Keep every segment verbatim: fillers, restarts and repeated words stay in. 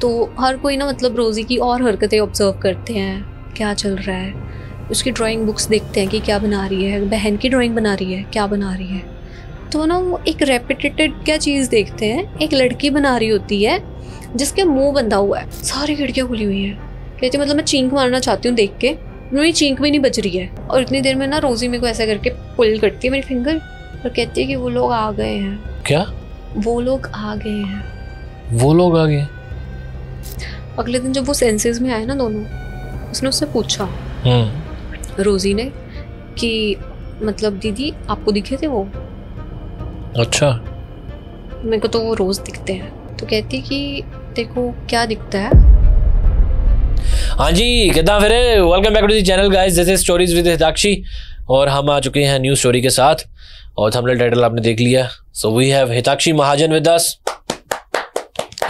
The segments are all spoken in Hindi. तो हर कोई ना मतलब रोज़ी की और हरकतें ऑब्जर्व करते हैं, क्या चल रहा है, उसकी ड्राइंग बुक्स देखते हैं कि क्या बना रही है, बहन की ड्राइंग बना रही है, क्या बना रही है। तो ना वो एक रेपिटेटेड क्या चीज़ देखते हैं, एक लड़की बना रही होती है जिसके मुँह बंधा हुआ है, सारी खिड़कियाँ खुली हुई हैं। कहते मतलब मैं चींक मारना चाहती हूँ देख के, मेरी चींक भी नहीं बच रही है। और इतनी देर में ना रोज़ी मेरे को ऐसा करके पुल करती है मेरी फिंगर और कहती है कि वो लोग आ गए हैं। क्या वो लोग आ गए हैं? वो लोग आ गए। अगले दिन जब वो सेंसेस में आए ना दोनों, उसने उससे पूछा रोज़ी ने कि मतलब दीदी आपको दिखे थे वो? अच्छा। मेरे को तो वो रोज़ दिखते हैं। तो कहती कि देखो क्या दिखता है। हाँ जी, कितना फिर welcome back to the channel guys, जैसे स्टोरीज विद हिताक्षी, और हम आ चुके हैं न्यू स्टोरी के साथ और थंबनेल टाइटल आपने देख लिया। So we have Hitakshi Mahajan with us.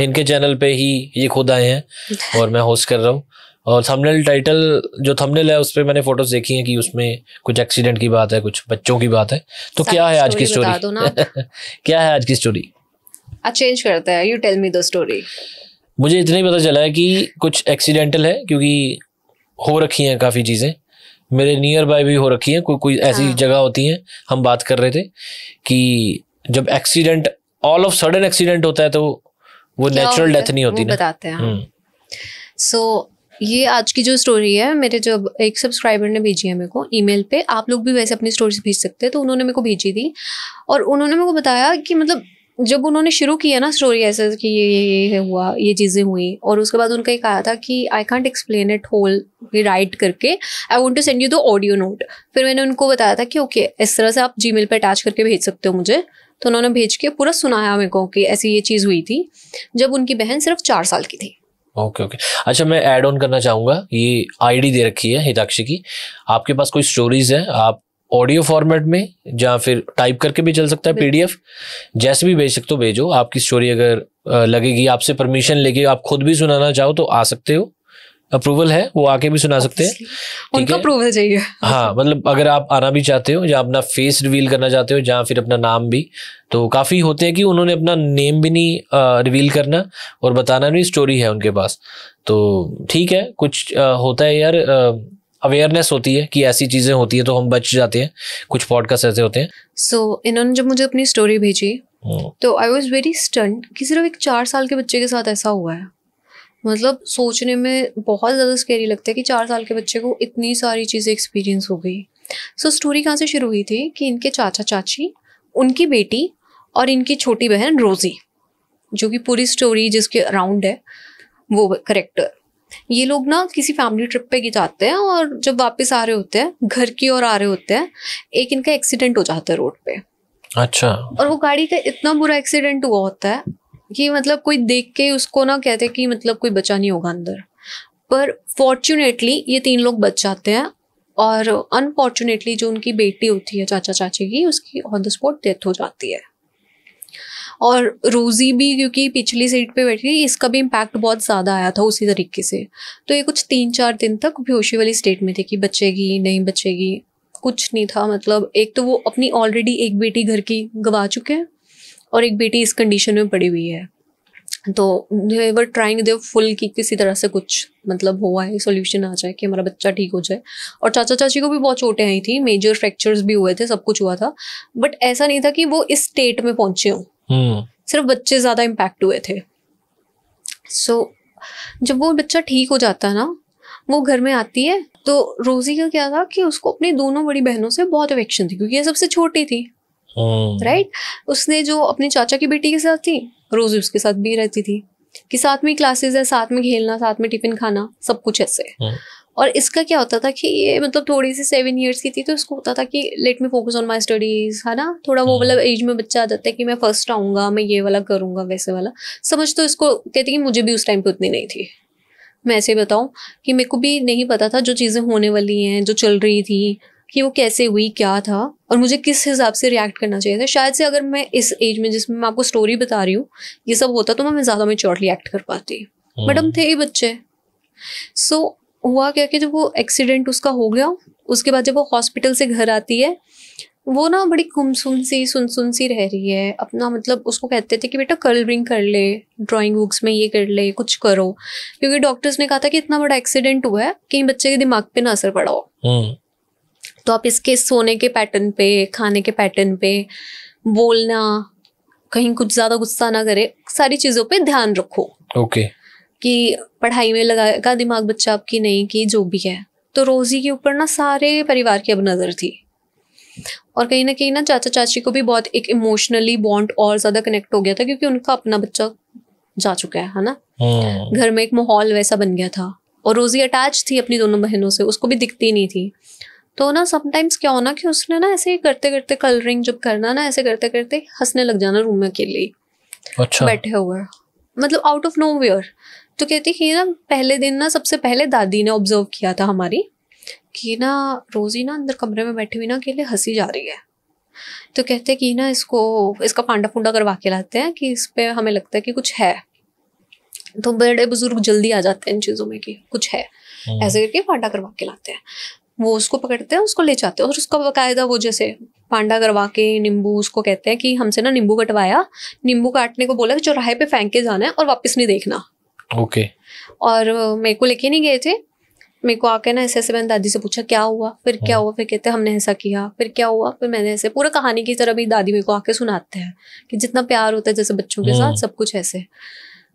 इनके चैनल पे ही ये खुद आए हैं और मैं होस्ट कर रहा हूँ। और थंबनेल टाइटल जो थंबनेल है उस पर मैंने फोटोज देखी हैं कि उसमें कुछ एक्सीडेंट की बात है, कुछ बच्चों की बात है। तो क्या है आज की स्टोरी? क्या है आज की स्टोरी? आज चेंज करता है, you tell me the story. मुझे इतना ही पता चला है कि कुछ एक्सीडेंटल है क्योंकि हो रखी हैं काफ़ी चीज़ें, मेरे नियर बाय भी हो रखी हैं। कोई कोई ऐसी हाँ। जगह होती हैं, हम बात कर रहे थे कि जब accident all of sudden accident होता है तो वो नेचुरल डेथ नहीं होती ना, बताते हैं। सो ये आज की जो स्टोरी है, मेरे जब एक सब्सक्राइबर ने भेजी है मेरे को ईमेल पे, आप लोग भी वैसे अपनी स्टोरीज भेज सकते हैं, तो उन्होंने मेरे को भेजी थी और उन्होंने मेरे को बताया कि मतलब जब उन्होंने शुरू किया ना स्टोरी ऐसे कि ये ये ये हुआ, ये चीज़ें हुई, और उसके बाद उनका एक आया था कि I can't explain it whole right करके, I want to send you the audio note. फिर मैंने उनको बताया था कि ओके इस तरह से आप जीमेल पे अटैच करके भेज सकते हो मुझे। तो उन्होंने भेज के पूरा सुनाया मेरे को कि ऐसी ये चीज़ हुई थी जब उनकी बहन सिर्फ चार साल की थी। ओके ओके अच्छा, मैं ऐड ऑन करना चाहूँगा, ये आई डी दे रखी है हिताक्षी की, आपके पास कोई स्टोरीज है आप ऑडियो फॉर्मेट में जहाँ फिर टाइप करके भी चल सकता है, पीडीएफ जैसे भी भेज सकते हो भेजो। आपकी स्टोरी अगर लगेगी, आपसे परमिशन लेके आप खुद भी सुनाना चाहो तो आ सकते हो, अप्रूवल है, वो आके भी सुना सकते हैं। उनका अप्रूवल चाहिए। हाँ मतलब अगर आप आना भी चाहते हो, जहाँ अपना फेस रिवील करना चाहते हो, जहाँ फिर अपना नाम भी, तो काफ़ी होते हैं कि उन्होंने अपना नेम भी नहीं आ, रिवील करना और बताना भी, स्टोरी है उनके पास। तो ठीक है, कुछ आ, होता है यार, आ, अवेयरनेस होती है कि ऐसी चीज़ें होती हैं तो हम बच जाते हैं, कुछ पॉडकास्ट ऐसे होते हैं। सो so, इन्होंने जब मुझे अपनी स्टोरी भेजी तो आई वाज वेरी स्टन्ड कि सिर्फ एक चार साल के बच्चे के साथ ऐसा हुआ है। मतलब सोचने में बहुत ज़्यादा स्केरी लगता है कि चार साल के बच्चे को इतनी सारी चीज़ें एक्सपीरियंस हो गई। सो so, स्टोरी कहाँ से शुरू हुई थी कि इनके चाचा चाची, उनकी बेटी और इनकी छोटी बहन रोज़ी, जो कि पूरी स्टोरी जिसके अराउंड है वो करेक्टर, ये लोग ना किसी फैमिली ट्रिप पे गए जाते हैं और जब वापस आ रहे होते हैं, घर की ओर आ रहे होते हैं, एक इनका एक्सीडेंट हो जाता है रोड पे। अच्छा। और वो गाड़ी का इतना बुरा एक्सीडेंट हुआ होता है कि मतलब कोई देख के उसको ना कहते हैं कि मतलब कोई बचा नहीं होगा अंदर, पर फॉर्चुनेटली ये तीन लोग बच जाते हैं और अनफॉर्चुनेटली जो उनकी बेटी होती है चाचा चाची की, उसकी ऑन द स्पॉट डेथ हो जाती है। और रोज़ी भी क्योंकि पिछली सीट पे बैठी थी, इसका भी इम्पैक्ट बहुत ज़्यादा आया था उसी तरीके से। तो ये कुछ तीन चार दिन तक बेहोशी वाली स्टेट में थे कि बचेगी नहीं बचेगी, कुछ नहीं था। मतलब एक तो वो अपनी ऑलरेडी एक बेटी घर की गवा चुके हैं और एक बेटी इस कंडीशन में पड़ी हुई है। तो they were trying their full कि किसी तरह से कुछ मतलब हुआ है, सोल्यूशन आ जाए कि हमारा बच्चा ठीक हो जाए। और चाचा चाची को भी बहुत चोटें आई थी, मेजर फ्रैक्चर्स भी हुए थे, सब कुछ हुआ था, बट ऐसा नहीं था कि वो इस स्टेट में पहुँचे हों। Hmm. सिर्फ बच्चे ज़्यादा इम्पैक्ट हुए थे। सो so, जब वो बच्चा ठीक हो जाता ना, वो घर में आती है तो रोज़ी का क्या था कि उसको अपनी दोनों बड़ी बहनों से बहुत अफेक्शन थी क्योंकि ये सबसे छोटी थी। Right hmm. right? उसने जो अपने चाचा की बेटी के साथ थी, रोज़ी उसके साथ भी रहती थी कि साथ में क्लासेस है, साथ में खेलना, साथ में टिफिन खाना, सब कुछ ऐसे। hmm. और इसका क्या होता था कि ये मतलब थोड़ी सी सेवन इयर्स की थी तो इसको होता था कि let me focus on my studies, है ना, थोड़ा वो वाला एज में बच्चा आ जाता है कि मैं फर्स्ट आऊँगा, मैं ये वाला करूँगा, वैसे वाला समझ। तो इसको कहती कि मुझे भी उस टाइम पे उतनी नहीं थी, मैं ऐसे बताऊँ कि मेरे को भी नहीं पता था जो चीज़ें होने वाली हैं, जो चल रही थी कि वो कैसे हुई, क्या था और मुझे किस हिसाब से रिएक्ट करना चाहिए था। शायद से अगर मैं इस एज में जिसमें मैं आपको स्टोरी बता रही हूँ ये सब होता तो मैं ज़्यादा मैच्योरली एक्ट कर पाती, बट हम थे ही बच्चे। सो हुआ क्या कि जब वो एक्सीडेंट उसका हो गया, उसके बाद जब वो हॉस्पिटल से घर आती है, वो ना बड़ी गुमसुन सी सुनसुन सी रह रही है। अपना मतलब उसको कहते थे कि बेटा कलरिंग कर ले, ड्राइंग बुक्स में ये कर ले, कुछ करो, क्योंकि डॉक्टर्स ने कहा था कि इतना बड़ा एक्सीडेंट हुआ है कि बच्चे के दिमाग पे ना असर पड़ा हो, तो आप इसके सोने के पैटर्न पे, खाने के पैटर्न पे, बोलना, कहीं कुछ ज़्यादा गुस्सा ना करे, सारी चीज़ों पे ध्यान रखो। Okay okay. कि पढ़ाई में लगाएगा दिमाग बच्चा आपकी नहीं, कि जो भी है। तो रोज़ी के ऊपर ना सारे परिवार की अब नज़र थी, और कहीं ना कहीं ना चाचा चाची को भी बहुत एक इमोशनली बॉन्ड और ज़्यादा कनेक्ट हो गया था, क्योंकि उनका अपना बच्चा जा चुका है है ना। hmm. घर में एक माहौल वैसा बन गया था, और रोज़ी अटैच थी अपनी दोनों बहनों से, उसको भी दिखती नहीं थी। तो ना समटाइम्स क्या होना कि उसने ना ऐसे करते करते कलरिंग जब करना ना ऐसे करते करते हंसने लग जाना रूम में अकेले अच्छा। बैठे हुए, मतलब आउट ऑफ नोवेयर। तो कहती कि ना पहले दिन ना सबसे पहले दादी ने ऑब्जर्व किया था हमारी कि ना रोज़ी ना अंदर कमरे में बैठी हुई ना अकेले हंसी जा रही है। तो कहते कि ना इसको इसका पांडा पुंडा करवा के लाते हैं कि इस पर हमें लगता है कि कुछ है। तो बड़े बुजुर्ग जल्दी आ जाते हैं इन चीज़ों में कि कुछ है, ऐसे करके पांडा करवा के लाते हैं। वो उसको पकड़ते हैं, उसको ले जाते हैं, और उसका बाकायदा वो जैसे पांडा करवा के नींबू, उसको कहते हैं कि हमसे ना नींबू कटवाया, नींबू काटने को बोला कि चौराहे पे फेंक के जाना है और वापस नहीं देखना। Okay okay. और मेरे को लेके नहीं गए थे। मेरे को आके ना ऐसे ऐसे मैंने दादी से पूछा क्या हुआ, फिर क्या हुआ, फिर कहते हमने ऐसा किया, फिर क्या हुआ, फिर मैंने ऐसे पूरा कहानी की तरह भी दादी मेरे को आके सुनाते हैं कि जितना प्यार होता है जैसे बच्चों के साथ सब कुछ ऐसे।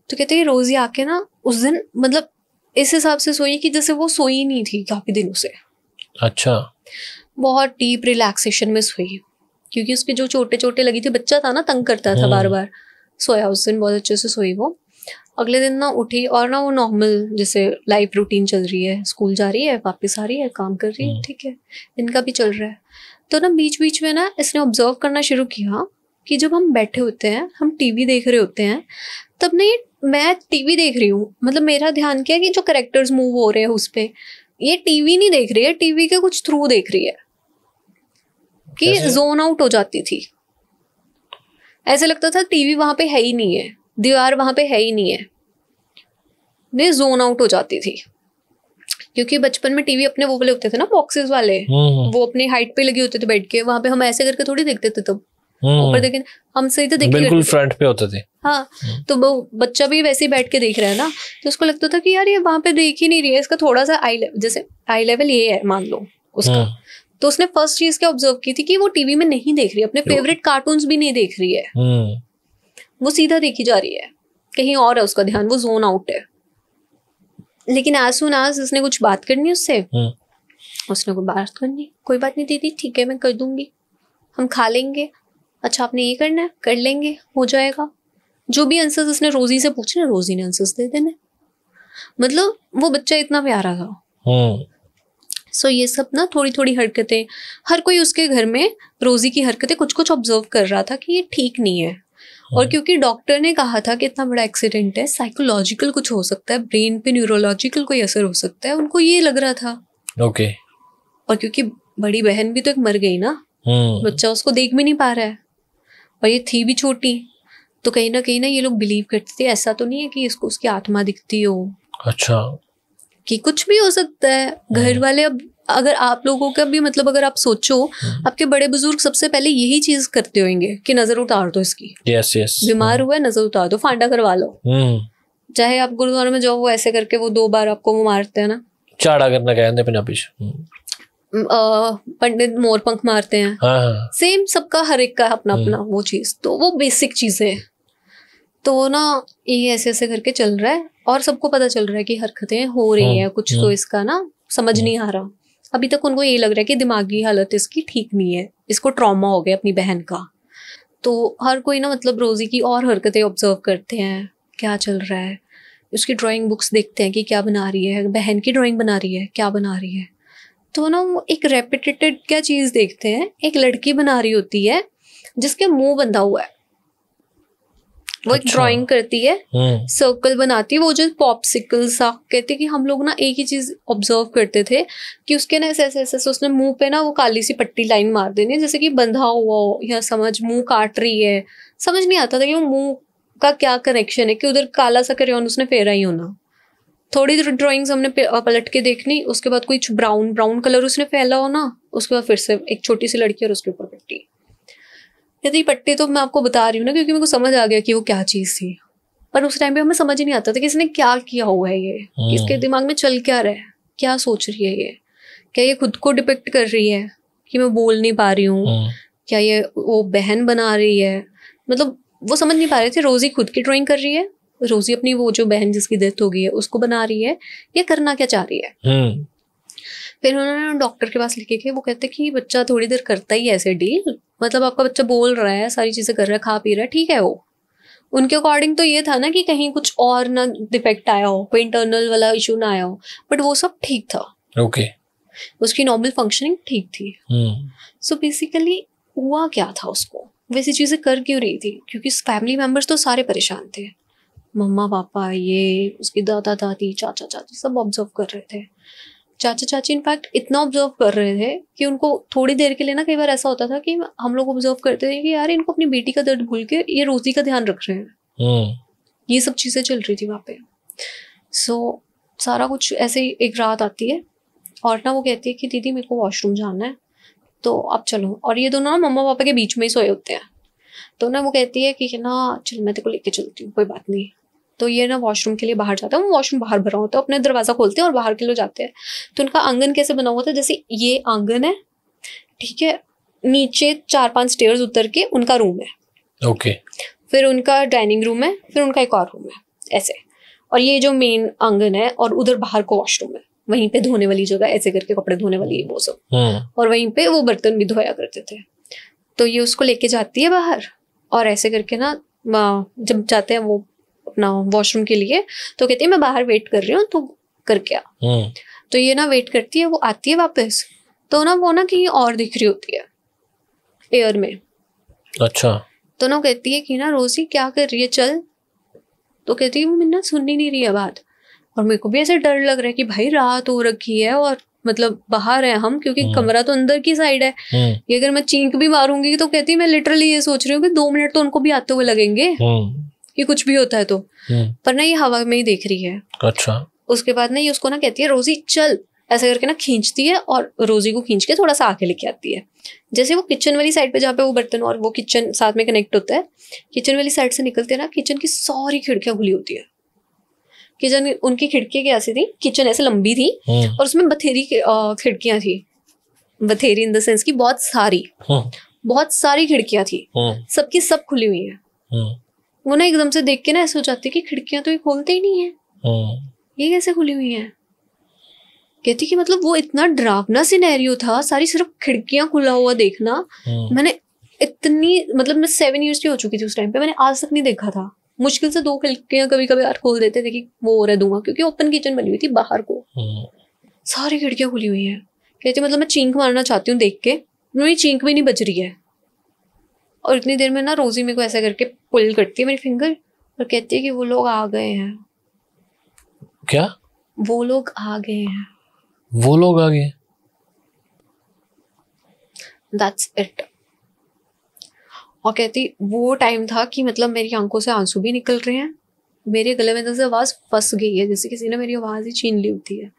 तो कहते हैं रोज़ी आके ना उस दिन मतलब इस हिसाब से सोई कि जैसे वो सोई नहीं थी काफी दिनों से। अच्छा। बहुत डीप रिलैक्सेशन में सोई, क्योंकि उसके जो छोटे छोटे लगी थी, बच्चा था ना तंग करता था बार बार, सोया उस दिन बहुत अच्छे से सोई वो। अगले दिन ना उठी और ना वो नॉर्मल जैसे लाइफ रूटीन चल रही है, स्कूल जा रही है, वापस आ रही है, काम कर रही है, ठीक है, इनका भी चल रहा है। तो ना बीच बीच में ना इसने ऑब्जर्व करना शुरू किया कि जब हम बैठे होते हैं, हम टीवी देख रहे होते हैं, तब नहीं मैं टीवी देख रही हूँ, मतलब मेरा ध्यान क्या है कि जो कैरेक्टर्स मूव हो रहे हैं उस पर, ये टीवी नहीं देख रही है, टीवी के कुछ थ्रू देख रही है, कि जोन आउट हो जाती थी। ऐसे लगता था टीवी वहां पे है ही नहीं है, दीवार वहां पे है ही नहीं है, नहीं जोन आउट हो जाती थी। क्योंकि बचपन में टीवी अपने वो वाले होते थे ना बॉक्सेस वाले, वो अपने हाइट पे लगे होते थे बेड के, वहां पे हम ऐसे करके थोड़ी देखते थे तब, ऊपर देखे हम सही तो देखते बिल्कुल फ्रंट पे होते थे। हाँ, तो वो बच्चा भी वैसे ही बैठ के देख रहा है ना, तो उसको लगता था कि यार ये वहां पे देख ही नहीं रही है, इसका थोड़ा सा आई लेवल, जैसे आई लेवल ये है मान लो उसका। तो उसने फर्स्ट चीज क्या ऑब्जर्व की थी कि वो टीवी में नहीं देख रही है, अपने फेवरेट कार्टून्स भी नहीं देख रही है, वो सीधा देखी जा रही है, कहीं और है उसका ध्यान, वो जोन आउट है। लेकिन आज सुन आज उसने कुछ बात करनी उससे, उसने कोई बात करनी, कोई बात नहीं दीदी ठीक है मैं कर दूंगी, हम खा लेंगे, अच्छा आपने ये करना है कर लेंगे, हो जाएगा। जो भी आंसर्स उसने रोज़ी से पूछे रोज़ी ने आंसर्स दे देने, मतलब वो बच्चा इतना प्यारा था। सो so, ये सब ना थोड़ी थोड़ी हरकतें, हर कोई उसके घर में रोज़ी की हरकतें कुछ कुछ ऑब्जर्व कर रहा था कि ये ठीक नहीं है। और क्योंकि डॉक्टर ने कहा था कि इतना बड़ा एक्सीडेंट है, साइकोलॉजिकल कुछ हो सकता है, ब्रेन पे न्यूरोलॉजिकल कोई असर हो सकता है, उनको ये लग रहा था। Okay okay. और क्योंकि बड़ी बहन भी तो एक मर गई ना, बच्चा उसको देख भी नहीं पा रहा है, और ये थी भी छोटी, तो कहीं ना कहीं ना ये लोग बिलीव करते थे ऐसा तो नहीं है कि इसको उसकी आत्मा दिखती हो, अच्छा कि कुछ भी हो सकता है। घर वाले अब अगर आप लोगों का भी मतलब अगर आप सोचो, आपके बड़े बुजुर्ग सबसे पहले यही चीज करते होंगे कि नजर उतार दो इसकी, यस यस बीमार हुआ है नजर उतार दो, फांडा करवा लो। चाहे आप गुरुद्वारा में जाओ, वो ऐसे करके वो दो बार आपको वो मारते हैं ना, चाड़ा करना कहते हैं पंजाबी में, पंडित मोर पंख मारते हैं। हाँ। सेम सबका हर एक का अपना अपना वो चीज, तो वो बेसिक चीजें। तो ना ये ऐसे ऐसे करके चल रहा है और सबको पता चल रहा है कि हरकतें हो रही है कुछ, तो इसका ना समझ नहीं आ रहा। अभी तक उनको ये लग रहा है कि दिमागी हालत इसकी ठीक नहीं है, इसको ट्रॉमा हो गया अपनी बहन का। तो हर कोई ना मतलब रोज़ी की और हरकतें ऑब्जर्व करते हैं, क्या चल रहा है, उसकी ड्राइंग बुक्स देखते हैं कि क्या बना रही है, बहन की ड्राइंग बना रही है, क्या बना रही है। तो ना वो एक रेपिटेटेड क्या चीज़ देखते हैं, एक लड़की बना रही होती है जिसके मुंह बंधा हुआ है, वो अच्छा। एक ड्राइंग करती है, सर्कल बनाती है, वो जो पॉपसिकल सा, कहते कि हम लोग ना एक ही चीज ऑब्जर्व करते थे कि उसके ना ऐसे ऐसे ऐसे उसने मुंह पे ना वो काली सी पट्टी लाइन मार देनी, जैसे कि बंधा हुआ हो या समझ मुंह काट रही है। समझ नहीं आता था कि वो मुंह का क्या कनेक्शन है, कि उधर काला सा क्रेयॉन उसने फेरा ही होना। थोड़ी देर ड्रॉइंग्स हमने पलट के देखनी, उसके बाद कुछ ब्राउन ब्राउन कलर उसने फैला होना, उसके बाद फिर से एक छोटी सी लड़की और उसके ऊपर पट्टी। यदि पट्टी तो मैं आपको बता रही हूँ ना क्योंकि मेरे को समझ आ गया कि वो क्या चीज़ थी, पर उस टाइम पे हमें समझ ही नहीं आता था कि इसने क्या किया हुआ है, ये इसके दिमाग में चल क्या रहा है, क्या सोच रही है ये, क्या ये खुद को डिपिक्ट कर रही है कि मैं बोल नहीं पा रही हूँ, क्या ये वो बहन बना रही है, मतलब वो समझ नहीं पा रहे थे। रोज़ी खुद की ड्राइंग कर रही है, रोज़ी अपनी वो जो बहन जिसकी डेथ हो गई है उसको बना रही है, ये करना क्या चाह रही है। फिर उन्होंने डॉक्टर के पास लेके गए, वो कहते कि बच्चा थोड़ी देर करता ही ऐसे डील, मतलब आपका बच्चा बोल रहा है, सारी चीज़ें कर रहा है, खा पी रहा है, ठीक है। वो उनके अकॉर्डिंग तो ये था ना कि कहीं कुछ और ना डिफेक्ट आया हो, कोई इंटरनल वाला इशू ना आया हो, बट वो सब ठीक था। Okay okay. उसकी नॉर्मल फंक्शनिंग ठीक थी। सो hmm. बेसिकली so हुआ क्या था, उसको वैसी चीज़ें कर क्यों रही थी, क्योंकि फैमिली मेम्बर्स तो सारे परेशान थे, मम्मा पापा ये उसके दादा दादी चाचा चाची सब ऑब्जर्व कर रहे थे। चाचा चाची इनफैक्ट इतना ऑब्जर्व कर रहे थे कि उनको थोड़ी देर के लिए ना कई बार ऐसा होता था कि हम लोग ऑब्जर्व करते थे कि यार इनको अपनी बेटी का दर्द भूल के ये रोजी का ध्यान रख रहे हैं, ये सब चीज़ें चल रही थी वहाँ पे। सो so, सारा कुछ ऐसे ही। एक रात आती है और ना वो कहती है कि दीदी मेरे को वॉशरूम जाना है तो आप चलो, और ये दोनों ना मम्मा पापा के बीच में ही सोए होते हैं। तो ना वो कहती है कि ना चल मैं तेरे को लेके चलती हूँ, कोई बात नहीं। तो ये ना वॉशरूम के लिए बाहर जाता है, वो वॉशरूम बाहर भरा होता है, अपने दरवाजा खोलते हैं और बाहर के लोग जाते हैं। तो उनका आंगन कैसे बना हुआ था, जैसे ये आंगन है ठीक है, नीचे चार पांच स्टेयर्स उतर के उनका रूम है, ओके okay. फिर उनका डाइनिंग रूम है, फिर उनका एक और रूम है ऐसे, और ये जो मेन आंगन है और उधर बाहर को वॉशरूम है, वहीं पे धोने वाली जगह ऐसे करके कपड़े धोने वाली वो सब hmm. और वहीं पे वो बर्तन भी धोया करते थे। तो ये उसको लेके जाती है बाहर और ऐसे करके ना जब जाते हैं वो अपना वॉशरूम के लिए तो कहती है मैं बाहर वेट कर रही हूँ, तो करके आ hmm. तो ये ना वेट करती है, वो आती है वापस तो ना वो ना कहीं और दिख रही होती है एयर में। अच्छा। तो ना कहती है कि ना रोजी क्या कर रही है चल, तो कहती है वो मैंने सुन ही नहीं रही है बात, और मेरे को भी ऐसे डर लग रहा है कि भाई रात हो रखी है और मतलब बाहर है हम, क्योंकि hmm. कमरा तो अंदर की साइड है hmm. ये अगर मैं चीख भी मारूंगी तो कहती है मैं लिटरली ये सोच रही हूँ कि दो मिनट तो उनको भी आते हुए लगेंगे hmm. कि कुछ भी होता है तो hmm. पर ना ये हवा में ही देख रही है। अच्छा। उसके बाद ना ये उसको ना कहती है रोजी चल, ऐसे करके ना खींचती है और रोजी को खींच के थोड़ा सा आगे लेके आती है, जैसे वो किचन वाली साइड पे जहाँ पे वो बर्तन और वो किचन साथ में कनेक्ट होता है, किचन वाली साइड से निकलते ना किचन की सारी खिड़कियां खुली होती है। किचन उनकी खिड़की कैसी थी, किचन ऐसे लंबी थी hmm. और उसमें बथेरी खिड़कियां थी, बथेरी इन द सेंस की बहुत सारी hmm. बहुत सारी खिड़कियां थी hmm. सबकी सब खुली हुई है hmm. वो ना एकदम से देख के ना ऐसे हो जाती है कि खिड़कियां तो ये खोलते ही नहीं है hmm. ये कैसे खुली हुई है। कहती कि मतलब वो इतना डरावना सिनेरियो था, सारी सिर्फ खिड़कियां खुला हुआ देखना hmm. मैंने इतनी मतलब मैं सेवन ईयर्स की हो चुकी थी उस टाइम पे, मैंने आज तक नहीं देखा था। मुश्किल से दो खिड़कियां कभी कभी यार खोल देते थे कि वो हो रहा धुआं, क्योंकि ओपन किचन बनी हुई थी बाहर को hmm. सारी खिड़कियां खुली हुई है। कहती मतलब मैं चींक मारना चाहती हूँ देख के, मेरी चींक भी नहीं बज रही है। और इतनी देर में ना रोजी मेरे को ऐसा करके पुल करती है मेरी फिंगर और कहती है कि वो लोग आ गए हैं। क्या वो लोग आ गए हैं? वो लोग आ गए। That's it। और कहती वो टाइम था कि मतलब मेरी आंखों से आंसू भी निकल रहे हैं, मेरे गले में जैसे आवाज फंस गई है, जैसे किसी ने मेरी आवाज ही छीन ली होती है।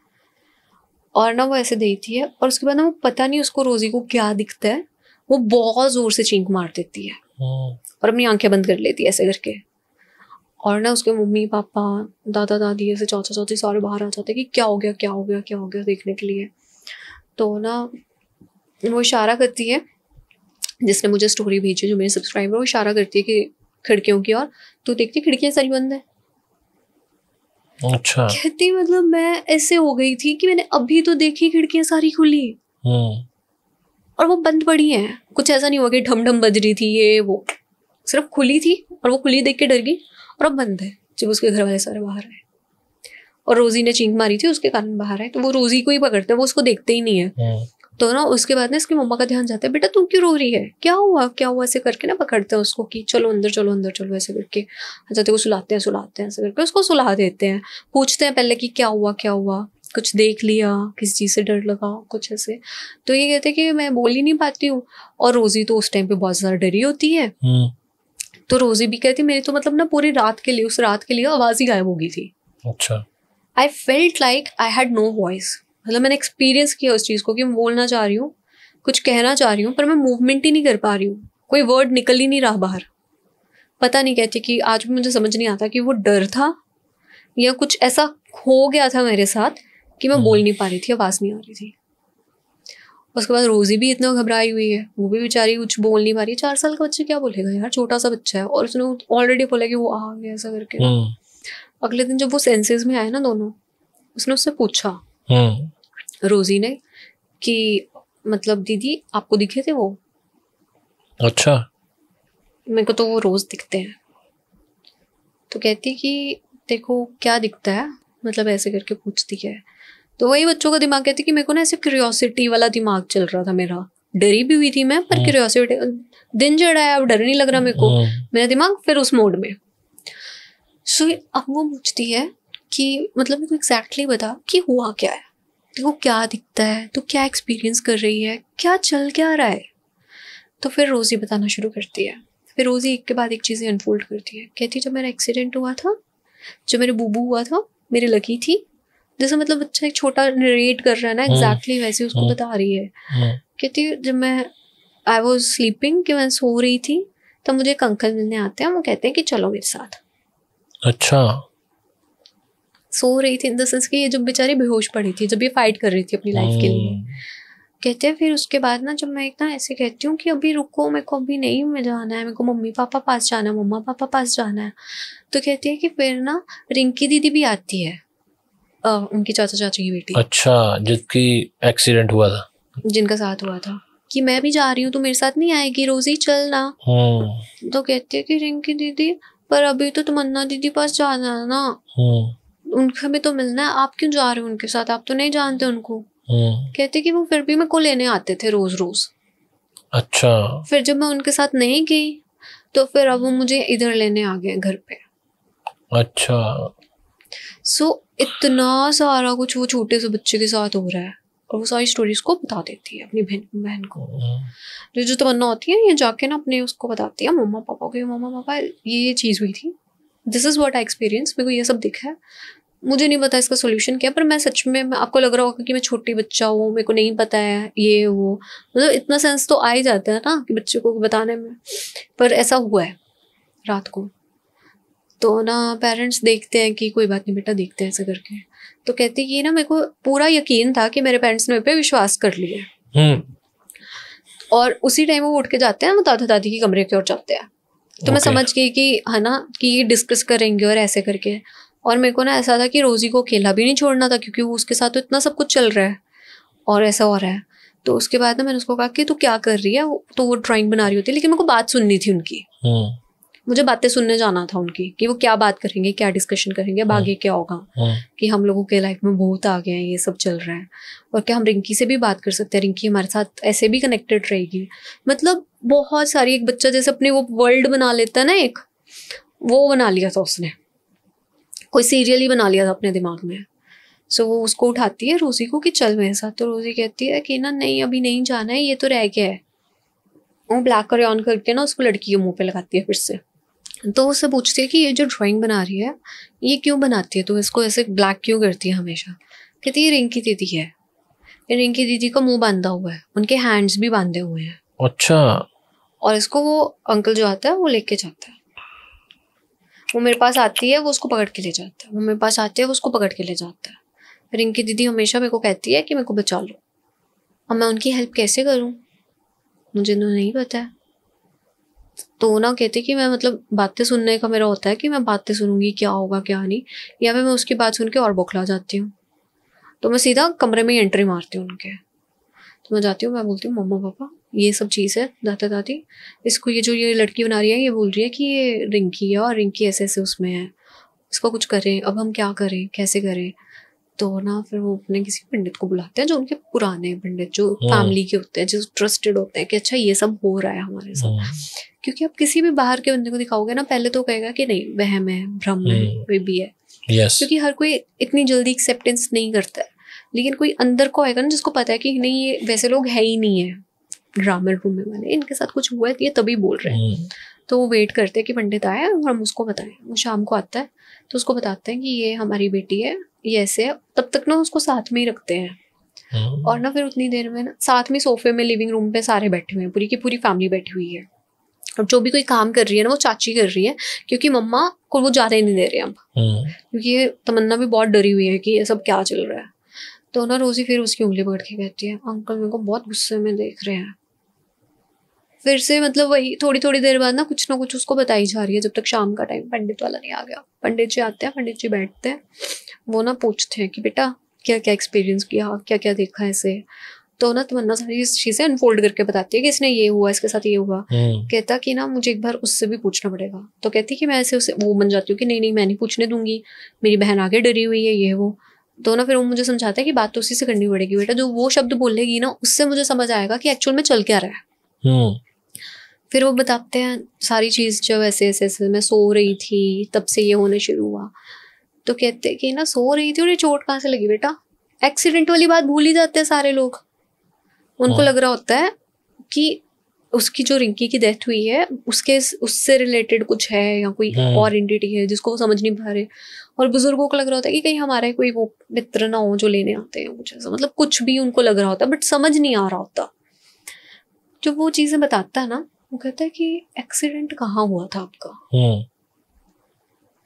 और ना वो ऐसे देखती है और उसके बाद ना वो पता नहीं उसको रोजी को क्या दिखता है, वो बहुत जोर से चींक मार देती है और अपनी आंखें बंद कर लेती है ऐसे करके। और ना उसके मम्मी पापा दादा दादी ऐसे चाचा चाची सारे बाहर आ जाते हैं कि क्या हो गया क्या हो गया क्या हो गया देखने के लिए। तो ना वो इशारा करती है, जिसने मुझे स्टोरी भेजी जो मेरे सब्सक्राइबर, वो इशारा करती है कि खिड़कियों की ओर, तो देखती खिड़कियाँ सारी बंद है। अच्छा। कहती मतलब मैं ऐसे हो गई थी कि मैंने अभी तो देखी खिड़कियाँ सारी खुली और वो बंद पड़ी हैं, कुछ ऐसा नहीं हुआ कि ढम ढम बज रही थी, ये वो सिर्फ खुली थी और वो खुली देख के डर गई और अब बंद है। जब उसके घर वाले सारे बाहर आए और रोजी ने चींक मारी थी उसके कारण बाहर आए, तो वो रोजी को ही पकड़ते हैं, वो उसको देखते ही नहीं है। तो ना उसके बाद ना इसकी मम्मा का ध्यान जाता है, बेटा तुम क्यों रो रही है, क्या हुआ क्या हुआ, ऐसे करके ना पकड़ते हैं उसको कि चलो अंदर चलो अंदर चलो ऐसे करके जाते को सुलाते हैं सुलाते हैं ऐसे करके उसको सुला देते हैं। पूछते हैं पहले कि क्या हुआ क्या हुआ, कुछ देख लिया, किस चीज़ से डर लगा, कुछ ऐसे। तो ये कहते कि मैं बोल ही नहीं पाती हूँ और रोजी तो उस टाइम पे बहुत ज़्यादा डरी होती है। तो रोजी भी कहती मेरी तो मतलब ना पूरी रात के लिए उस रात के लिए आवाज़ ही गायब हो गई थी। अच्छा। I felt like I had no voice, मतलब मैंने एक्सपीरियंस किया उस चीज़ को कि मैं बोलना चाह रही हूँ कुछ कहना चाह रही हूँ पर मैं मूवमेंट ही नहीं कर पा रही हूँ, कोई वर्ड निकल ही नहीं रहा बाहर। पता नहीं कहती कि आज भी मुझे समझ नहीं आता कि वो डर था या कुछ ऐसा हो गया था मेरे साथ कि मैं बोल नहीं पा रही थी, आवाज़ नहीं आ रही थी। उसके बाद रोज़ी भी इतना घबराई हुई है, वो भी बेचारी कुछ बोल नहीं पा रही। चार साल का बच्चा क्या बोलेगा यार, छोटा सा बच्चा है। और उसने ऑलरेडी बोला कि वो आ गया ऐसा करके। अगले दिन जब वो सेंसेस में आए ना दोनों, उसने उससे पूछा रोज़ी ने कि मतलब दीदी आपको दिखे थे वो? अच्छा, मेरे को तो वो रोज दिखते हैं। तो कहती कि देखो क्या दिखता है, मतलब ऐसे करके पूछती है। तो वही बच्चों का दिमाग, कहती कि मेरे को ना ऐसे क्यूरियोसिटी वाला दिमाग चल रहा था मेरा, डरी भी हुई थी मैं पर क्यूरियोसिटी, दिन चढ़ा है अब डर नहीं लग रहा मेरे को, मेरा दिमाग फिर उस मोड में। सो अब वो पूछती है कि मतलब मेरे को एग्जैक्टली बता कि हुआ क्या है, देखो क्या दिखता है, तो क्या एक्सपीरियंस कर रही है, क्या चल क्या रहा है। तो फिर रोज़ी बताना शुरू करती है। फिर रोज़ी एक के बाद एक चीज़ें अनफोल्ड करती है। कहती है जब मेरा एक्सीडेंट हुआ था, जब मेरे बूबू हुआ था, मेरी लकी थी, जैसे मतलब बच्चा एक छोटा नरेट कर रहा है ना, एग्जैक्टली वैसे उसको बता रही है। कहती है जब मैं आई वॉज स्लीपिंग, कि मैं सो रही थी, तब मुझे एक अंकल मिलने आते हैं, वो कहते हैं कि चलो मेरे साथ। अच्छा, सो रही थी इन द सेंस कि ये जब बेचारी बेहोश पड़ी थी, जब ये फाइट कर रही थी अपनी लाइफ के लिए। कहते हैं फिर उसके बाद ना जब मैं एक ना ऐसे कहती हूँ कि अभी रुको, मेरे को अभी नहीं, मैं जाना है, मेरे को मम्मी पापा पास जाना है, मम्मा पापा पास जाना है। तो कहती है कि फिर ना रिंकी दीदी भी आती है, आ, उनकी चाचा चाची की बेटी। अच्छा, जिसकी एक्सीडेंट हुआ था, जिनका साथ हुआ था, कि मैं भी जा रही हूँ तो मेरे साथ नहीं आएगी रोज़ी, चलना। तो कहती है कि रिंकी दीदी पर अभी तो तमन्ना दीदी पास जाना है ना, उनका भी तो मिलना है, आप क्यों जा रहे हो उनके साथ, आप तो नहीं जानते उनको। कहते कि वो फिर भी मेरे को लेने आते थे रोज रोज। अच्छा, फिर जब मैं उनके साथ नहीं गई तो फिर अब वो मुझे इधर लेने आ गए घर पे। अच्छा, सो so, इतना सारा कुछ वो छोटे से बच्चे के साथ हो रहा है और वो सारी स्टोरीज को बता देती है अपनी बहन बहन को। जो जो तमन्ना होती है ये जाके ना अपने उसको बताती है, मम्मा पापा को, मम्मा पापा ये ये चीज़ हुई थी, this is what I experience, मेरे को ये सब दिखा है, मुझे नहीं पता इसका सोल्यूशन क्या है, पर मैं सच में, मैं आपको लग रहा होगा कि मैं छोटी बच्चा हूँ, मेरे को नहीं पता है ये वो, मतलब इतना सेंस तो आ ही जाता है ना कि बच्चे को बताने में। पर ऐसा हुआ है रात को, तो ना पेरेंट्स देखते हैं कि कोई बात नहीं बेटा, देखते हैं ऐसा करके। तो कहती ये ना मेरे को पूरा यकीन था कि मेरे पेरेंट्स ने मेरे पे विश्वास कर लिया है, और उसी टाइम वो उठ के जाते हैं, वो दादा दादी के कमरे की ओर जाते हैं। तो okay. मैं समझ गई कि है ना कि ये डिस्कस करेंगे और ऐसे करके। और मेरे को ना ऐसा था कि रोज़ी को अकेला भी नहीं छोड़ना था, क्योंकि वो उसके साथ तो इतना सब कुछ चल रहा है और ऐसा हो रहा है। तो उसके बाद ना मैंने उसको कहा कि तू क्या कर रही है, तो वो ड्राइंग बना रही होती है, लेकिन मेरे को बात सुननी थी उनकी, मुझे बातें सुनने जाना था उनकी कि वो क्या बात करेंगे, क्या डिस्कशन करेंगे, अब आगे क्या होगा, कि हम लोगों के लाइफ में बहुत आगे हैं, ये सब चल रहा है, और क्या हम रिंकी से भी बात कर सकते हैं, रिंकी हमारे साथ ऐसे भी कनेक्टेड रहेगी। मतलब बहुत सारी, एक बच्चा जैसे अपने वो वर्ल्ड बना लेता है ना, एक वो बना लिया था उसने, कोई सीरियल ही बना लिया था अपने दिमाग में। सो so, वो उसको उठाती है रोज़ी को कि चल मेरे साथ। तो रोज़ी कहती है कि ना नहीं अभी नहीं जाना है, ये तो रह गया है। वो ब्लैक कलर ऑन करके ना उसको लड़की के मुंह पे लगाती है फिर से। तो उससे पूछती है कि ये जो ड्राइंग बना रही है ये क्यों बनाती है, तो इसको ऐसे ब्लैक क्यों करती है हमेशा। कहती है रिंकी दीदी है, रिंकी दीदी का मुँह बांधा हुआ है, उनके हैंड्स भी बांधे हुए हैं। अच्छा, और इसको वो अंकल जो आता है वो लेके जाता है, वो मेरे पास आती है, वो उसको पकड़ के ले जाता है, वो मेरे पास आती है, वो उसको पकड़ के ले जाता है। रिंकी दीदी हमेशा मेरे को कहती है कि मेरे को बचा लो, अब मैं उनकी हेल्प कैसे करूं, मुझे तो नहीं पता है। तो ना कहती कि मैं मतलब बातें सुनने का मेरा होता है कि मैं बातें सुनूंगी, क्या होगा क्या नहीं, या फिर मैं उसकी बात सुन के और बौखला जाती हूँ। तो मैं सीधा कमरे में एंट्री मारती हूँ उनके। तो मैं जाती हूँ, मैं बोलती हूँ मम्मा पापा ये सब चीज़ है, दादा दादी इसको, ये जो ये लड़की बना रही है ये बोल रही है कि ये रिंकी है और रिंकी ऐसे ऐसे उसमें है, इसको कुछ करें, अब हम क्या करें कैसे करें। तो ना फिर वो अपने किसी पंडित को बुलाते हैं, जो उनके पुराने पंडित जो फैमिली के होते हैं, जो ट्रस्टेड होते हैं कि अच्छा ये सब हो रहा है हमारे साथ। क्योंकि आप किसी भी बाहर के बंदे को दिखाओगे ना, पहले तो कहेगा कि नहीं वहम है, भ्रम है, वे भी है, क्योंकि हर कोई इतनी जल्दी एक्सेप्टेंस नहीं करता है। लेकिन कोई अंदर को आएगा ना जिसको पता है कि नहीं ये वैसे लोग है ही नहीं है, ड्रामा रूम में वाले इनके साथ कुछ हुआ है ये तभी बोल रहे हैं। तो वो वेट करते हैं कि पंडित आए और हम उसको बताएं। वो शाम को आता है तो उसको बताते हैं कि ये हमारी बेटी है, ये ऐसे है, तब तक ना उसको साथ में ही रखते हैं। और ना फिर उतनी देर में ना साथ में सोफे में लिविंग रूम पे सारे बैठे हुए हैं, पूरी की पूरी फैमिली बैठी हुई है। और जो भी कोई काम कर रही है ना वो चाची कर रही है, क्योंकि मम्मा को वो जाने नहीं दे रहे अब, क्योंकि तमन्ना भी बहुत डरी हुई है कि ये सब क्या चल रहा है। तो ना रोजी फिर उसकी उंगली पकड़ के कहती है अंकल मेरे को बहुत गुस्से में देख रहे हैं। फिर से मतलब वही थोड़ी थोड़ी देर बाद ना कुछ ना कुछ उसको बताई जा रही है, जब तक शाम का टाइम पंडित वाला नहीं आ गया। पंडित जी आते हैं, पंडित जी बैठते हैं, वो ना पूछते हैं कि बेटा क्या क्या एक्सपीरियंस किया, क्या क्या देखा ऐसे। तो ना तमन्ना सारी चीज़ें अनफोल्ड करके बताती है कि इसने ये हुआ, इसके साथ ये हुआ। कहता कि ना मुझे एक बार उससे भी पूछना पड़ेगा। तो कहती कि मैं ऐसे उसे वो बन जाती हूँ कि नहीं नहीं मैं नहीं पूछने दूंगी, मेरी बहन आगे डरी हुई है ये वो। तो ना फिर वो मुझे समझाता है कि बात तो उसी से करनी पड़ेगी बेटा, जो वो शब्द बोलेगी ना उससे मुझे समझ आएगा कि एक्चुअल में चल क्या रहा है। फिर वो बताते हैं सारी चीज़, जब ऐसे ऐसे ऐसे मैं सो रही थी तब से ये होने शुरू हुआ। तो कहते कि ना सो रही थी और ये चोट कहाँ से लगी बेटा। एक्सीडेंट वाली बात भूल ही जाते हैं सारे लोग, उनको लग रहा होता है कि उसकी जो रिंकी की डेथ हुई है उसके उससे रिलेटेड कुछ है या कोई और एंटिटी है जिसको वो समझ नहीं पा रहे। और बुजुर्गों को लग रहा होता है कि कहीं हमारे कोई वो मित्र ना हो जो लेने आते हैं कुछ ऐसा, मतलब कुछ भी उनको लग रहा होता है बट समझ नहीं आ रहा होता। जब वो चीज़ें बताता है ना वो कहता है कि एक्सीडेंट कहाँ हुआ था आपका।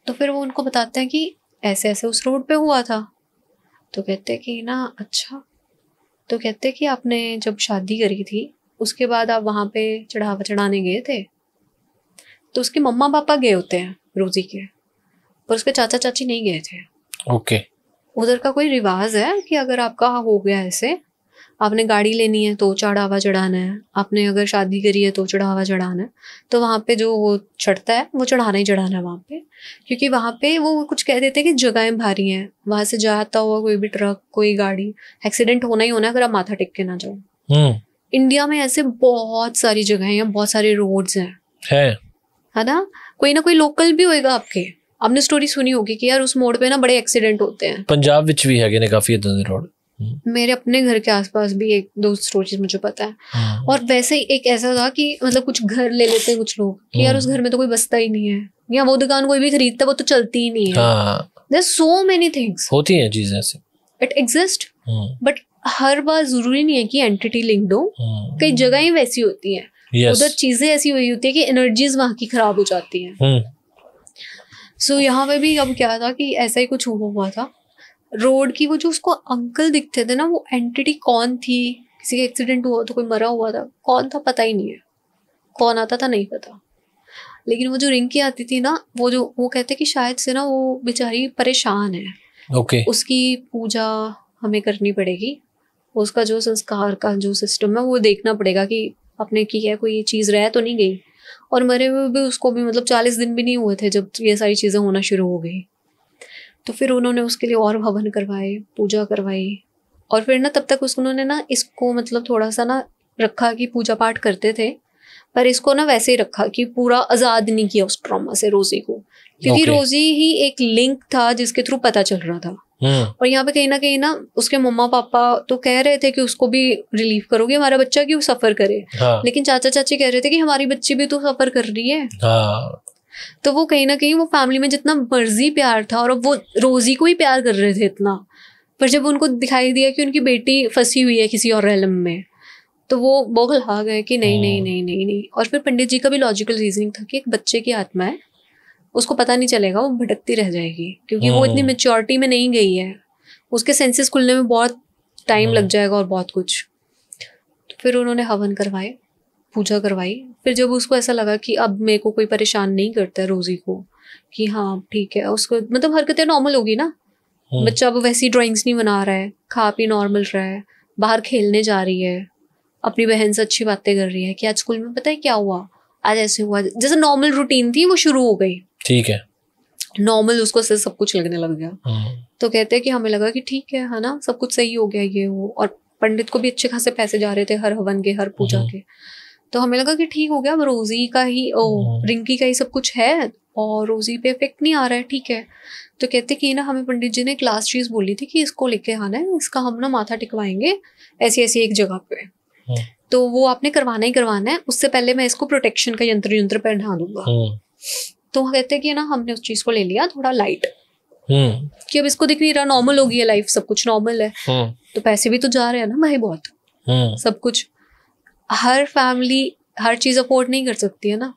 तो फिर वो उनको बताते हैं कि ऐसे ऐसे उस रोड पे हुआ था। तो कहते हैं कि ना अच्छा। तो कहते हैं कि आपने जब शादी करी थी उसके बाद आप वहाँ पे चढ़ावा चढ़ाने गए थे, तो उसके मम्मा पापा गए होते हैं रोजी के, पर उसके चाचा चाची नहीं गए थे। Okay okay. उधर का कोई रिवाज है कि अगर आपका हो गया ऐसे, आपने गाड़ी लेनी है तो चढ़ावा चढ़ाना है, आपने अगर शादी करी है तो चढ़ावा चढ़ाना है। तो वहाँ पे जो वो चढ़ता है वो चढ़ाना ही चढ़ाना है वहाँ पे, क्योंकि वहाँ पे वो कुछ कह देते हैं कि जगहें भारी हैं, वहाँ से जाता हुआ कोई भी ट्रक कोई गाड़ी एक्सीडेंट होना ही होना है अगर आप माथा टेक के ना जाओ। hmm. इंडिया में ऐसे बहुत सारी जगहें हैं, बहुत सारे रोड्स हैं, है hey. ना, कोई ना कोई लोकल भी होएगा आपके। आपने स्टोरी सुनी होगी कि यार उस मोड़ पे ना बड़े एक्सीडेंट होते हैं, पंजाब विच भी है काफी इतने दे रोड। मेरे अपने घर के आसपास भी एक दो स्टोरीज मुझे पता है। hmm. और वैसे ही एक ऐसा था कि मतलब कुछ घर ले लेते हैं कुछ लोग कि यार उस घर में तो कोई बसता ही नहीं है, या वो दुकान कोई भी खरीदता वो तो चलती ही नहीं है। देयर सो मेनी थिंग्स होती हैं चीजें ऐसे, इट एग्जिस्ट, बट हर बार जरूरी नहीं है कि एंटिटी लिंक्ड हो। hmm. कई जगह ही वैसी होती हैं, yes. उधर चीजें ऐसी हुई होती है कि एनर्जीज वहां की खराब हो जाती हैं। hmm. सो so, यहाँ पे भी अब क्या था कि ऐसा ही कुछ हुआ था। रोड की वो जो उसको अंकल दिखते थे ना वो एंटिटी कौन थी, किसी का एक्सीडेंट हुआ तो कोई मरा हुआ था, कौन था पता ही नहीं है, कौन आता था नहीं पता। लेकिन वो जो रिंकी आती थी ना वो जो वो कहते कि शायद से ना वो बेचारी परेशान है। okay. उसकी पूजा हमें करनी पड़ेगी, उसका जो संस्कार का जो सिस्टम है वो देखना पड़ेगा कि आपने की है कोई चीज़ रह तो नहीं गई। और मरे हुए भी उसको भी मतलब चालीस दिन भी नहीं हुए थे जब ये सारी चीज़ें होना शुरू हो गई। तो फिर उन्होंने उसके लिए और हवन करवाए, पूजा करवाई, और फिर ना तब तक उस उन्होंने ना इसको मतलब थोड़ा सा ना रखा कि पूजा पाठ करते थे, पर इसको ना वैसे ही रखा कि पूरा आज़ाद नहीं किया उस ट्रॉमा से रोजी को, क्योंकि okay. रोजी ही एक लिंक था जिसके थ्रू पता चल रहा था। hmm. और यहाँ पे कहीं ना कहीं ना उसके मम्मा पापा तो कह रहे थे कि उसको भी रिलीफ करोगे, हमारा बच्चा क्यों सफर करे। हाँ. लेकिन चाचा चाची कह रहे थे कि हमारी बच्ची भी तो सफर कर रही है। हाँ. तो वो कहीं ना कहीं वो फैमिली में जितना मर्जी प्यार था, और अब वो रोजी को ही प्यार कर रहे थे इतना, पर जब उनको दिखाई दिया कि उनकी बेटी फंसी हुई है किसी और रहलम में तो वो बौखला गए कि नहीं नहीं नहीं नहीं नहीं। और फिर पंडित जी का भी लॉजिकल रीजनिंग था कि एक बच्चे की आत्मा है, उसको पता नहीं चलेगा, वो भटकती रह जाएगी, क्योंकि वो इतनी मेच्योरिटी में नहीं गई है, उसके सेंसेस खुलने में बहुत टाइम लग जाएगा और बहुत कुछ। तो फिर उन्होंने हवन करवाए, पूजा करवाई। फिर जब उसको ऐसा लगा कि अब मेरे को कोई परेशान नहीं करता है रोजी को, कि हाँ ठीक है, उसको मतलब हरकतें नॉर्मल होगी ना, बच्चा अब वैसी ड्राइंग्स नहीं बना रहा है, खा पी नॉर्मल रहा है, बाहर खेलने जा रही है, अपनी बहन से अच्छी बातें कर रही है कि आज स्कूल में पता है क्या हुआ, आज ऐसे हुआ, जैसे नॉर्मल रूटीन थी वो शुरू हो गई। ठीक है, नॉर्मल उसको सब कुछ लगने लग गया। तो कहते हैं कि हमें लगा कि ठीक है है ना, सब कुछ सही हो गया ये वो, और पंडित को भी अच्छे खासे पैसे जा रहे थे हर हवन के, हर पूजा के। तो हमें लगा कि ठीक हो गया, अब रोजी का ही ओ, रिंकी का ही सब कुछ है और रोजी पे इफेक्ट नहीं आ रहा है, ठीक है। तो कहते कि ना हमें पंडित जी ने एक लास्ट चीज बोली थी कि इसको लेके आना है, इसका हम ना माथा टिकवाएंगे ऐसी ऐसी एक जगह पे, तो वो आपने करवाना ही करवाना है, उससे पहले मैं इसको प्रोटेक्शन का यंत्र यंत्र पहना दूंगा। तो कहते कि ना हमने उस चीज को ले लिया थोड़ा लाइट, कि अब इसको दिख नहीं रहा, नॉर्मल हो गई है लाइफ, सब कुछ नॉर्मल है, तो पैसे भी तो जा रहे हैं ना भाई बहुत, सब कुछ। हर फैमिली हर चीज अफोर्ड नहीं कर सकती है ना,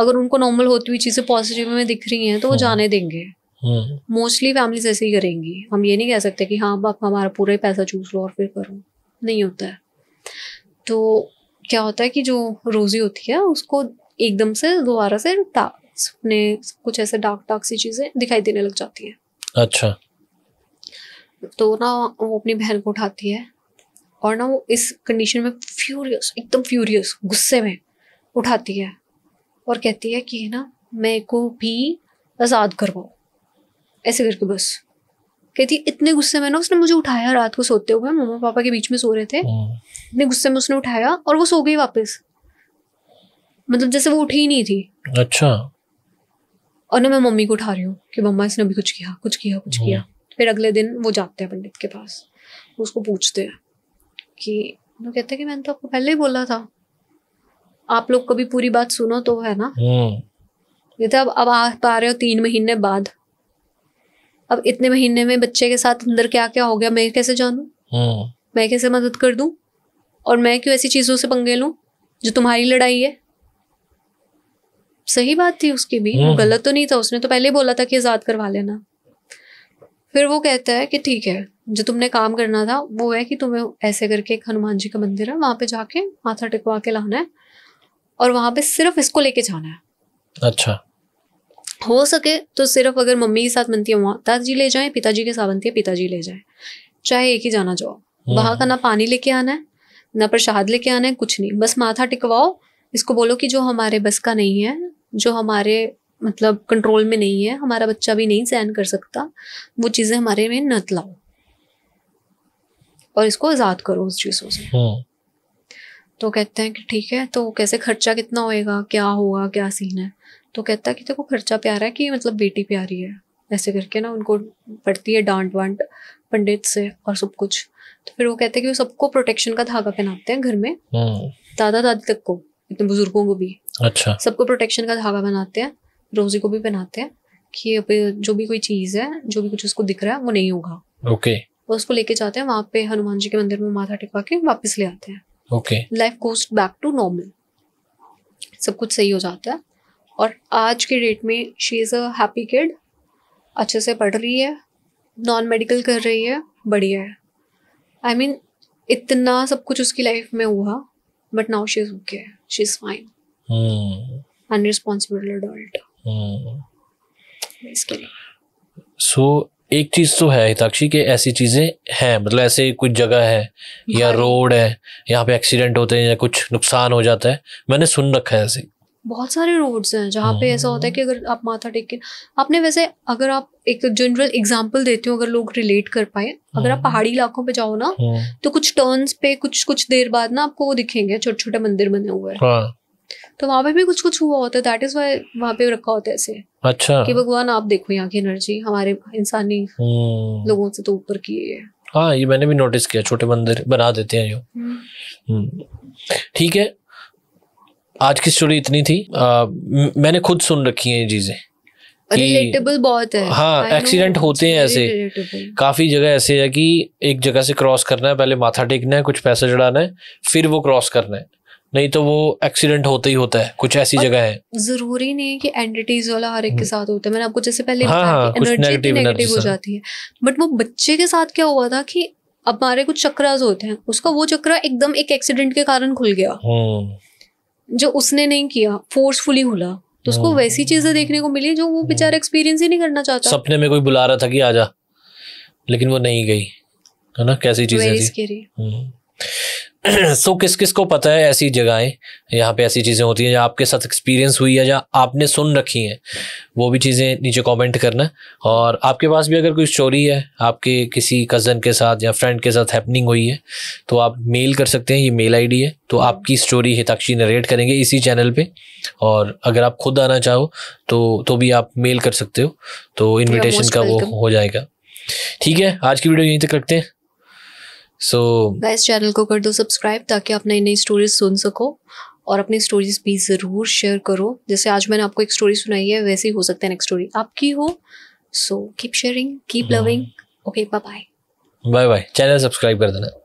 अगर उनको नॉर्मल होती हुई चीजें पॉजिटिव में दिख रही हैं तो वो जाने देंगे। मोस्टली फैमिलीज ऐसे ही करेंगी। हम ये नहीं कह सकते कि हाँ बाप हमारा पूरा ही पैसा चूस लो और फिर करो, नहीं होता है। तो क्या होता है कि जो रोजी होती है उसको एकदम से दोबारा से अपने कुछ ऐसे डार्क डार्क सी चीजें दिखाई देने लग जाती है। अच्छा। तो ना वो अपनी बहन को उठाती है और ना वो इस कंडीशन में फ्यूरियस, एकदम फ्यूरियस गुस्से में उठाती है और कहती है कि ना मेरे को भी आज़ाद करवाओ, ऐसे करके बस कहती। इतने गुस्से में ना उसने मुझे उठाया, रात को सोते हुए मम्मा पापा के बीच में सो रहे थे, इतने गुस्से में उसने उठाया और वो सो गई वापस, मतलब जैसे वो उठी ही नहीं थी। अच्छा। और ना मैं मम्मी को उठा रही हूँ कि मम्मा इसने अभी कुछ किया कुछ किया कुछ किया। फिर अगले दिन वो जाते हैं पंडित के पास, उसको पूछते हैं कि वो कहते हैं कि मैंने तो आपको पहले ही बोला था, आप लोग कभी पूरी बात सुनो तो, है ना। ये तो अब अब आ पा रहे हो तीन महीने बाद, अब इतने महीने में बच्चे के साथ अंदर क्या क्या हो गया मैं कैसे जानूं, मैं कैसे मदद कर दूं, और मैं क्यों ऐसी चीजों से पंगे लूं जो तुम्हारी लड़ाई है। सही बात थी उसकी भी, गलत तो नहीं था, उसने तो पहले ही बोला था कि आजाद करवा लेना। फिर वो कहता है कि ठीक है, जो तुमने काम करना था वो है कि तुम्हें ऐसे करके एक हनुमान जी का मंदिर है वहां पे जाके माथा टिकवा के लाना है और वहां पे सिर्फ इसको लेके जाना है। अच्छा। हो सके तो सिर्फ अगर मम्मी के साथ बनती है माताजी ले जाए, पिताजी के साथ बनती है पिताजी ले जाए, चाहे एक ही जाना जाओ। वहां का ना पानी लेके आना है ना प्रसाद लेके आना है, कुछ नहीं, बस माथा टिकवाओ। इसको बोलो कि जो हमारे बस का नहीं है, जो हमारे मतलब कंट्रोल में नहीं है, हमारा बच्चा भी नहीं सहन कर सकता, वो चीजें हमारे में नत लाओ और इसको आजाद करो उस चीजों से। तो कहते हैं कि ठीक है, तो कैसे खर्चा कितना होएगा, क्या होगा, क्या सीन है। तो कहता है कि देखो खर्चा प्यारा है कि मतलब बेटी प्यारी है, ऐसे करके ना उनको पड़ती है डांट वांट पंडित से और सब कुछ। तो फिर वो कहते हैं कि वो सबको प्रोटेक्शन का धागा पहनाते हैं घर में, दादा दादी तक को, इतने बुजुर्गों को भी। अच्छा। सबको प्रोटेक्शन का धागा बनाते हैं, रोजी को भी बनाते हैं कि जो भी कोई चीज है, जो भी कुछ उसको दिख रहा है वो नहीं होगा। ओके। वो उसको लेके जाते हैं वहां पे हनुमान जी के मंदिर में, माथा टिकवा के वापस ले आते हैं। Okay. Life goes back to normal, सब कुछ सही हो जाता है। और आज के डेट में she is a happy kid, अच्छे से पढ़ रही है, नॉन मेडिकल कर रही है, बढ़िया है। आई I मीन mean, इतना सब कुछ उसकी लाइफ में हुआ, but now she is okay, she is fine, and responsible adult. So एक चीज तो है हिताक्षी के ऐसी चीजें हैं, मतलब ऐसे कुछ जगह है या रोड है यहाँ पे एक्सीडेंट होते हैं या कुछ नुकसान हो जाता है, मैंने सुन रखा है। ऐसे बहुत सारे रोड्स हैं जहाँ पे ऐसा होता है कि अगर आप माथा टेक के आपने, वैसे अगर आप एक जनरल एग्जांपल देते हो अगर लोग रिलेट कर पाए, अगर आप पहाड़ी इलाकों पे जाओ ना तो कुछ टर्न्स पे कुछ कुछ देर बाद ना आपको वो दिखेंगे छोटे छोटे मंदिर बने हुए हैं, तो वहां पे भी कुछ कुछ हुआ होता है, दैट इज व्हाई वहां पे रखा होता है ऐसे। अच्छा। कि भगवान आप देखो यहाँ की एनर्जी हमारे इंसानी लोगों से तो ऊपर की है। हाँ, ये मैंने भी नोटिस किया, छोटे मंदिर बना देते हैं यो। ठीक है, आज की स्टोरी इतनी थी। आ, मैंने खुद सुन रखी है ये चीजें, रिलेटेबल बहुत है। हाँ, एक्सीडेंट होते हैं ऐसे काफी जगह, ऐसे है कि एक जगह से क्रॉस करना है, पहले माथा टेकना है, कुछ पैसा चढ़ाना है, फिर वो क्रॉस करना है, नहीं तो वो एक्सीडेंट होता ही होता है। कुछ ऐसी जगह है, जरूरी नहीं है कि एंटिटीज वाला हर एक के साथ होता है। मैंने आपको जैसे पहले बताया कि एनर्जी नेगेटिव हो जाती है, बट वो बच्चे के साथ क्या हुआ था कि हमारे कुछ चक्रास होते हैं, उसका वो चक्रा एकदम एक एक्सीडेंट के कारण खुल गया, जो उसने नहीं किया, फोर्सफुली खुला, तो उसको वैसी चीजें देखने को मिली जो वो बेचारा एक्सपीरियंस ही नहीं करना चाहता। सपने में कोई बुला रहा था कि आजा, लेकिन वो नहीं गई, है ना, कैसी चीजें। सो so, किस किस को पता है ऐसी जगहें यहाँ पे ऐसी चीज़ें होती हैं, या आपके साथ एक्सपीरियंस हुई है, या आपने सुन रखी हैं, वो भी चीज़ें नीचे कमेंट करना। और आपके पास भी अगर कोई स्टोरी है, आपके किसी कज़न के साथ या फ्रेंड के साथ हैपनिंग हुई है, तो आप मेल कर सकते हैं, ये मेल आईडी है। तो आपकी स्टोरी हिताक्षी नरेट करेंगे इसी चैनल पर, और अगर आप खुद आना चाहो तो, तो भी आप मेल कर सकते हो, तो इन्विटेशन का वो हो जाएगा। ठीक है, आज की वीडियो यहीं तक रखते हैं। सो गाइस, चैनल को कर दो सब्सक्राइब ताकि आप नई नई स्टोरीज सुन सको, और अपनी स्टोरीज भी ज़रूर शेयर करो। जैसे आज मैंने आपको एक स्टोरी सुनाई है, वैसे ही हो सकता है नेक्स्ट स्टोरी आपकी हो, So keep sharing, keep loving. Okay, bye bye. Bye bye. Channel subscribe कर देना.